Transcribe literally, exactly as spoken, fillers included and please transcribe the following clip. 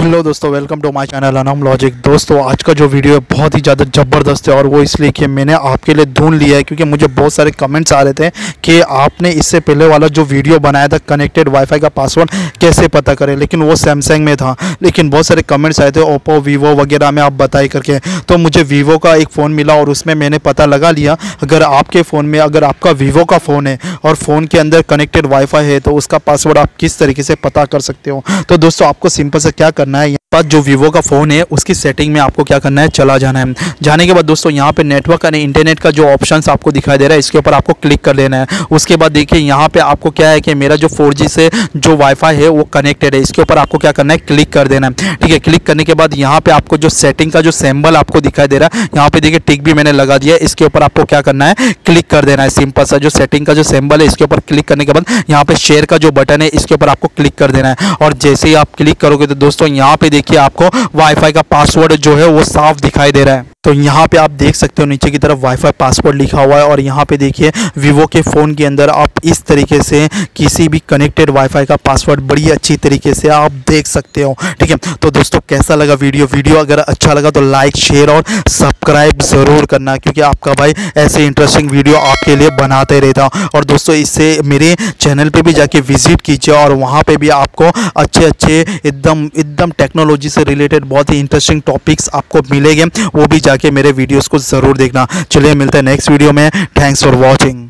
Hello दोस्तों, welcome to my channel Anam logic. दोस्तों आज का जो वीडियो है बहुत ही ज़्यादा ज़बरदस्त है और वो इसलिए कि मैंने आपके लिए ढूंढ लिया है क्योंकि मुझे बहुत सारे कमेंट्स आ रहे थे कि आपने इससे पहले वाला जो वीडियो बनाया था कनेक्टेड वाईफाई का पासवर्ड कैसे पता करें, लेकिन वो सैमसंग में था। लेकिन बहुत सारे कमेंट्स आए थे ओप्पो वीवो वगैरह में आप बताए करके, तो मुझे वीवो का एक फ़ोन मिला और उसमें मैंने पता लगा लिया। अगर आपके फ़ोन में अगर आपका वीवो का फ़ोन है और फ़ोन के अंदर कनेक्टेड वाईफाई है तो उसका पासवर्ड आप किस तरीके से पता कर सकते हो। तो दोस्तों आपको सिंपल से क्या करना है, पर जो वीवो का फ़ोन है उसकी सेटिंग में आपको क्या करना है, चला जाना है। जाने के बाद दोस्तों यहाँ पे नेटवर्क और इंटरनेट का जो ऑप्शंस आपको दिखाई दे रहा है इसके ऊपर आपको क्लिक कर लेना है। उसके बाद देखिए यहाँ पे आपको क्या है कि मेरा जो फोर जी से जो वाईफाई है वो कनेक्टेड है, इसके ऊपर आपको क्या करना है, क्लिक कर देना है। ठीक है, क्लिक करने के बाद यहाँ पर आपको जो सेटिंग का जो सिंबल आपको दिखाई दे रहा है यहाँ पर देखिए टिक भी मैंने लगा दिया है, इसके ऊपर आपको क्या करना है, क्लिक कर देना है। सिंपल सा जो सेटिंग का जो सिंबल है इसके ऊपर क्लिक करने के बाद यहाँ पर शेयर का जो बटन है इसके ऊपर आपको क्लिक कर देना है। और जैसे ही आप क्लिक करोगे तो दोस्तों यहाँ पर देखिए आपको वाईफाई का पासवर्ड जो है वो साफ दिखाई दे रहा है। तो यहाँ पे आप देख सकते हो नीचे की तरफ वाईफाई पासवर्ड लिखा हुआ है और यहाँ पे देखिए वीवो के फ़ोन के अंदर आप इस तरीके से किसी भी कनेक्टेड वाईफाई का पासवर्ड बड़ी अच्छी तरीके से आप देख सकते हो। ठीक है, तो दोस्तों कैसा लगा वीडियो वीडियो अगर अच्छा लगा तो लाइक शेयर और सब्सक्राइब ज़रूर करना, क्योंकि आपका भाई ऐसे इंटरेस्टिंग वीडियो आपके लिए बनाते रहता। और दोस्तों इससे मेरे चैनल पर भी जाके विजिट कीजिए और वहाँ पर भी आपको अच्छे अच्छे एकदम एकदम टेक्नोलॉजी से रिलेटेड बहुत ही इंटरेस्टिंग टॉपिक्स आपको मिलेंगे, वो भी जाके मेरे वीडियोस को ज़रूर देखना। चलिए मिलते हैं नेक्स्ट वीडियो में। Thanks for watching.